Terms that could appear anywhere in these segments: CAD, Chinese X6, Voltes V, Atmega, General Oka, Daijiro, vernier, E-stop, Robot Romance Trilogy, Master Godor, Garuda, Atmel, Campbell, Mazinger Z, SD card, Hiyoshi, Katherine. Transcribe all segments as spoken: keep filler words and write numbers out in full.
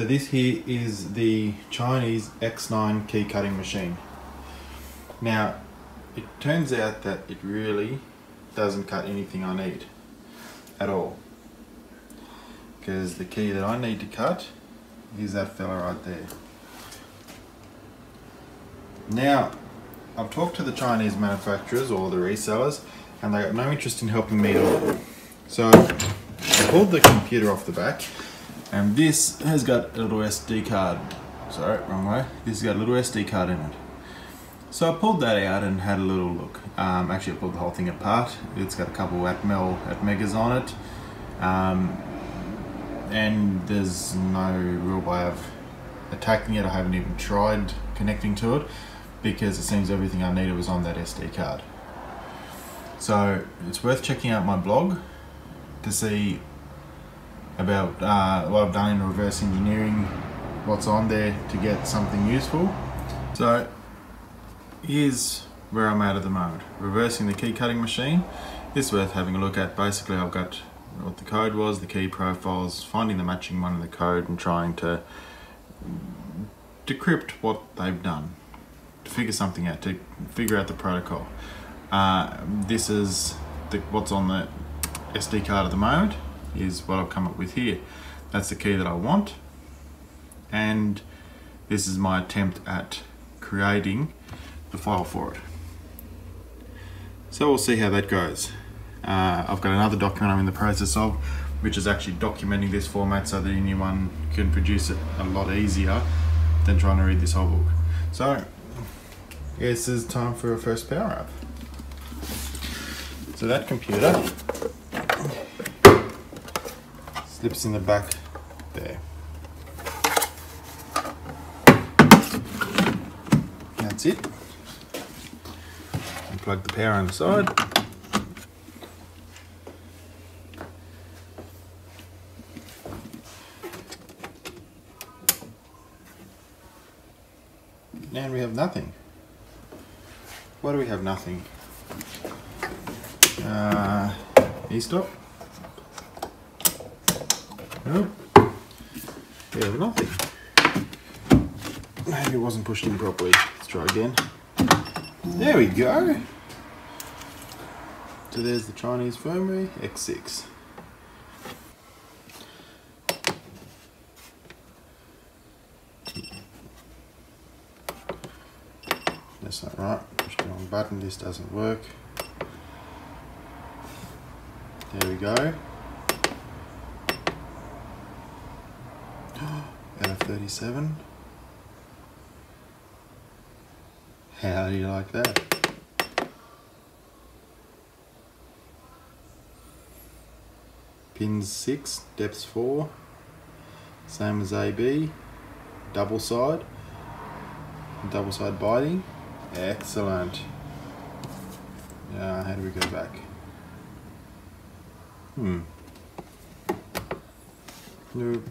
So this here is the Chinese X nine key cutting machine. Now it turns out that it really doesn't cut anything I need at all, because the key that I need to cut is that fella right there. Now I've talked to the Chinese manufacturers or the resellers and they got no interest in helping me at all. So I pulled the computer off the back. And this has got a little S D card. Sorry, wrong way. This has got a little S D card in it. So I pulled that out and had a little look. Um, actually, I pulled the whole thing apart. It's got a couple of Atmel Atmegas on it. Um, and there's no real way of attacking it. I haven't even tried connecting to it because it seems everything I needed was on that S D card. So it's worth checking out my blog to see about uh, what I've done in reverse engineering, what's on there to get something useful. So here's where I'm at at the moment. Reversing the key cutting machine. It's worth having a look at. Basically I've got what the code was, the key profiles, finding the matching one in the code and trying to decrypt what they've done, to figure something out, to figure out the protocol. Uh, this is the, what's on the S D card at the moment. Is what I've come up with here. That's the key that I want, and this is my attempt at creating the file for it. So we'll see how that goes. Uh, I've got another document I'm in the process of, which is actually documenting this format so that anyone can produce it a lot easier than trying to read this whole book. So yes, it's time for a first power up. So that computer slips in the back there. That's it. Unplug the power on the side. And we have nothing. Why do we have nothing? Uh, E-stop. No, we have nothing. Maybe it wasn't pushed in properly. Let's try again. There we go. So there's the Chinese firmware X six. That's not right. Push the wrong button. This doesn't work. There we go. thirty-seven. How do you like that? Pin six, depths four, same as A B, double side, double side biting, excellent. Uh, how do we go back? Hmm. Nope.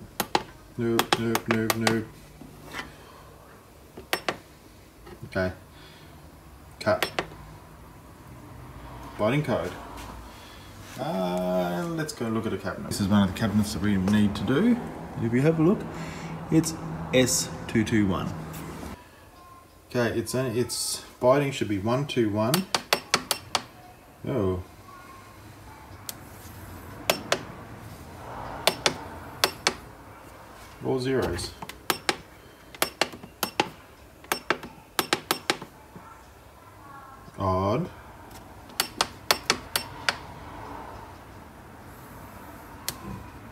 Nope, nope, nope, nope. Okay. Cut. Biting code. Uh, let's go look at a cabinet. This is one of the cabinets that we need to do. If you have a look, it's S two two one. Okay, it's only, it's biting should be one two one. Oh. All zeros. Odd.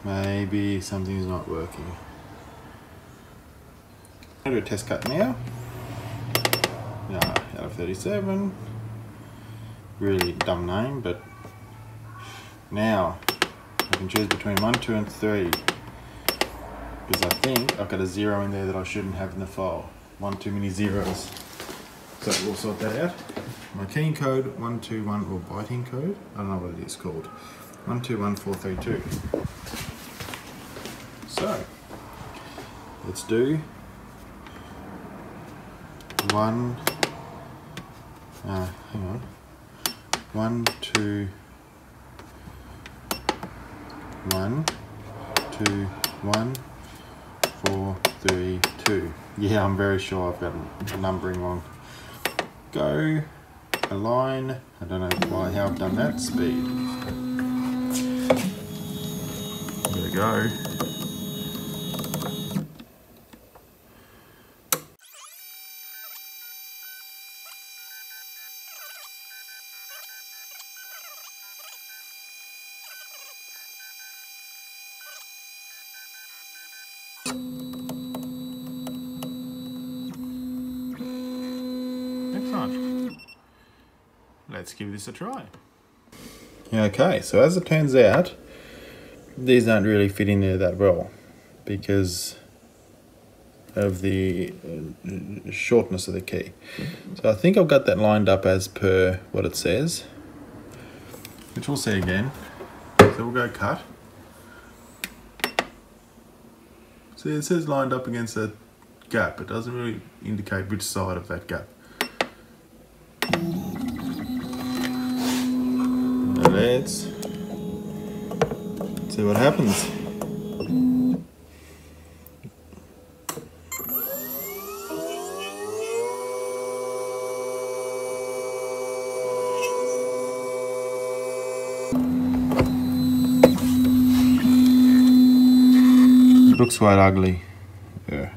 Maybe something's not working. I'll do a test cut now. No, out of thirty-seven. Really dumb name, but now I can choose between one, two, and three. Because I think I've got a zero in there that I shouldn't have in the file. One too many zeros. So we'll sort that out. My keying code, one two one, or biting code. I don't know what it is called. one two one four three two. So, let's do one, uh, hang on, one, two, one, two, one, four thirty-two. Yeah, I'm very sure I've got the numbering wrong. Go, align. I don't know why how I've done that speed. There we go. Let's give this a try. Okay, so as it turns out, these aren't really fitting there that well because of the shortness of the key. So I think I've got that lined up as per what it says, which we'll see again. So we'll go cut. See, it says lined up against that gap. It doesn't really indicate which side of that gap. Let's see what happens. It looks quite ugly. Yeah.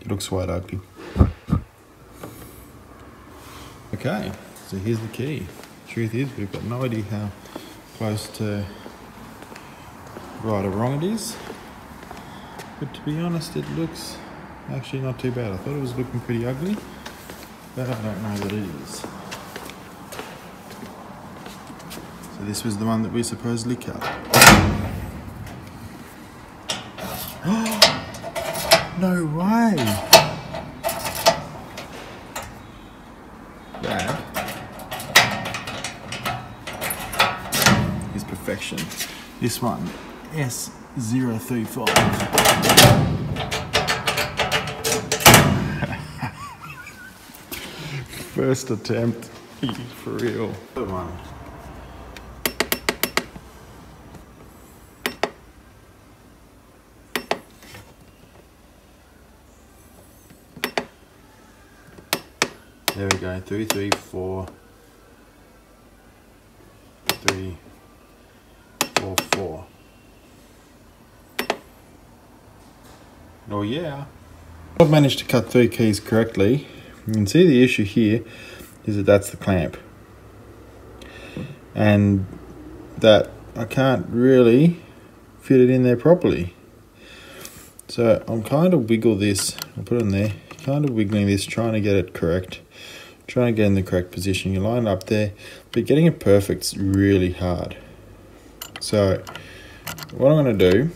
It looks quite ugly. Okay. So here's the key. Truth is, we've got no idea how close to right or wrong it is. But to be honest, it looks actually not too bad. I thought it was looking pretty ugly, but I don't know what it is. So this was the one that we supposedly cut. No way! Perfection. This one, S zero three five. First attempt, for real. The one. There we go. Three, three, four, three. Or four. Oh yeah. I've managed to cut three keys correctly. You can see the issue here is that that's the clamp. And that I can't really fit it in there properly. So I'm kind of wiggle this, I'll put it in there, kind of wiggling this, trying to get it correct. Trying to get in the correct position. You line it up there, but getting it perfect's really hard. So what I'm going to do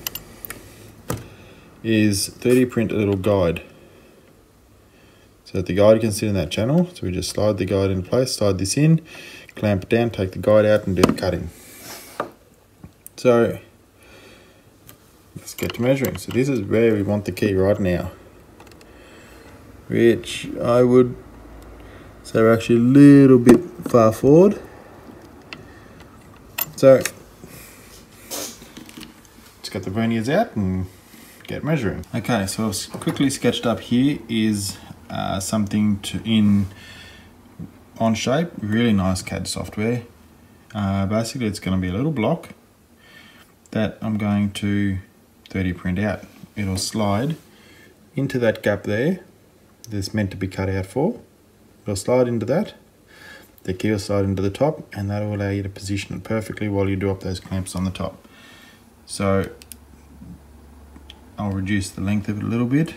is three D print a little guide so that the guide can sit in that channel. So we just slide the guide in place, slide this in, clamp it down, take the guide out and do the cutting. So let's get to measuring. So this is where we want the key right now, which I would say we're actually a little bit far forward. So get the verniers out and get measuring. Okay, so I've quickly sketched up here is uh, something to in on shape, really nice C A D software. Uh, basically it's going to be a little block that I'm going to three D print out. It'll slide into that gap there that's meant to be cut out for. It'll slide into that, the key will slide into the top, and that will allow you to position it perfectly while you do up those clamps on the top. So I'll reduce the length of it a little bit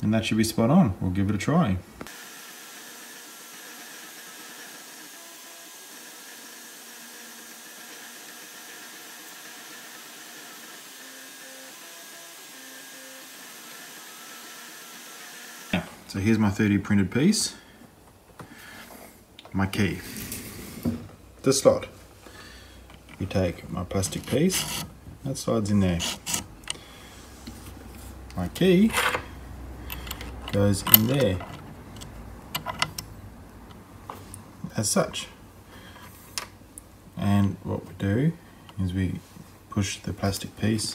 and that should be spot on. We'll give it a try. Yeah, so here's my three D printed piece, my key, the slot. We take my plastic piece, that slides in there. My key goes in there, as such. And what we do is we push the plastic piece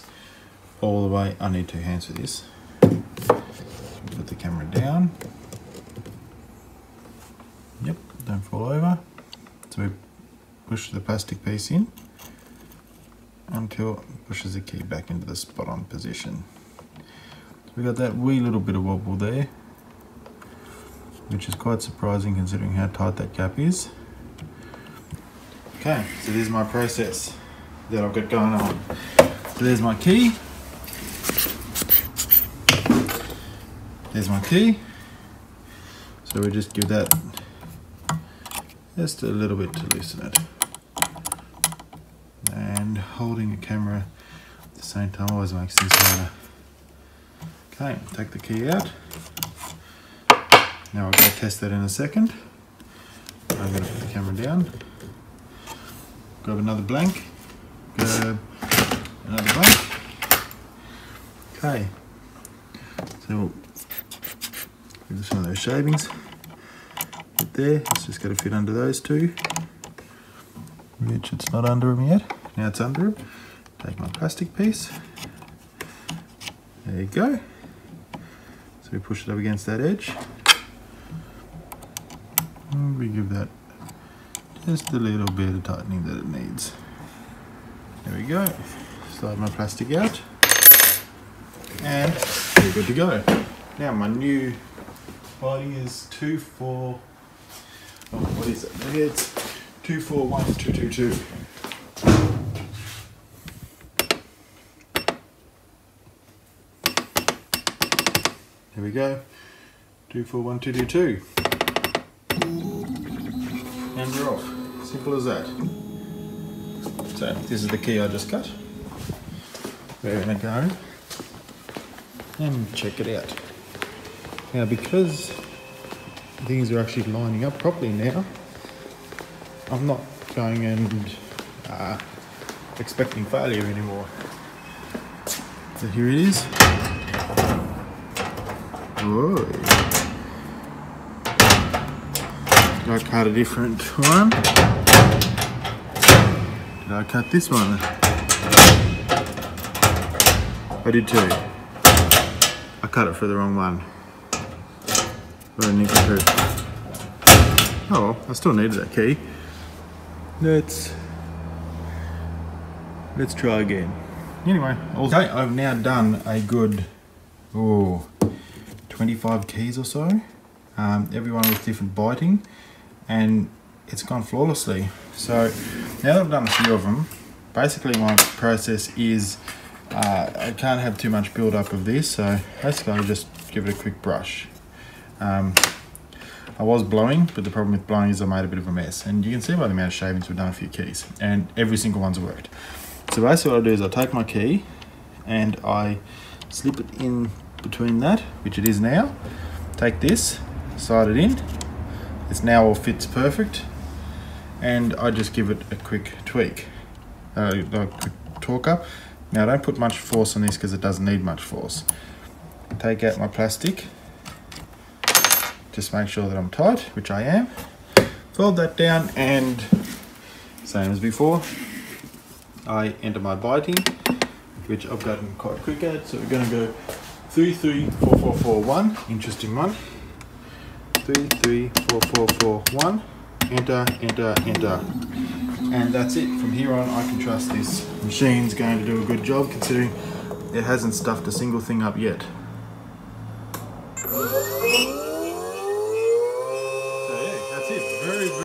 all the way. I need two hands for this. Put the camera down. Yep, don't fall over. So we push the plastic piece in until it pushes the key back into the spot on position. So we got that wee little bit of wobble there, which is quite surprising considering how tight that gap is. Okay, so there's my process that I've got going on. So there's my key. There's my key. So we just give that just a little bit to loosen it. And holding the camera at the same time always makes things harder. Okay, take the key out. Now I'll go test that in a second. I'm going to put the camera down. Grab another blank. Grab another blank. Okay. So we'll give some of those shavings. Get there. It's just got to fit under those two. Which it's not under them yet. Now it's under them. Take my plastic piece. There you go. So we push it up against that edge. We give that just a little bit of tightening that it needs. There we go. Slide my plastic out and we're good to go. Now my new body is two four, oh, what is it? It's two four one two two two. There we go. two four one two two two. And we're off. Simple as that. So this is the key I just cut. We're gonna go and check it out. Now because things are actually lining up properly now, I'm not going and uh, expecting failure anymore. So here it is. Whoa. Did I cut a different one? Did I cut this one? I did too. I cut it for the wrong one. What a nickel. Oh well, I still needed that key. Let's let's try again. Anyway, okay, I've now done a good oh twenty-five keys or so. Um, everyone with different biting. And it's gone flawlessly. So now that I've done a few of them, basically my process is uh, I can't have too much build up of this, so basically I'll just give it a quick brush. um, I was blowing, but the problem with blowing is I made a bit of a mess, and you can see by the amount of shavings we've done a few keys, and every single one's worked. So basically what I do is I take my key and I slip it in between that, which it is now, take this, slide it in. It's now all fits perfect, and I just give it a quick tweak, uh, a quick torque up. Now I don't put much force on this because it doesn't need much force. Take out my plastic, just make sure that I'm tight, which I am. Fold that down, and same as before, I enter my biting, which I've gotten quite quick at. So we're going to go three, three, four, four, four, one. Interesting one. Three, three, four, four, four, one. Enter, enter, enter, and that's it. From here on, I can trust this machine's going to do a good job, considering it hasn't stuffed a single thing up yet. So yeah, that's it. Very, very.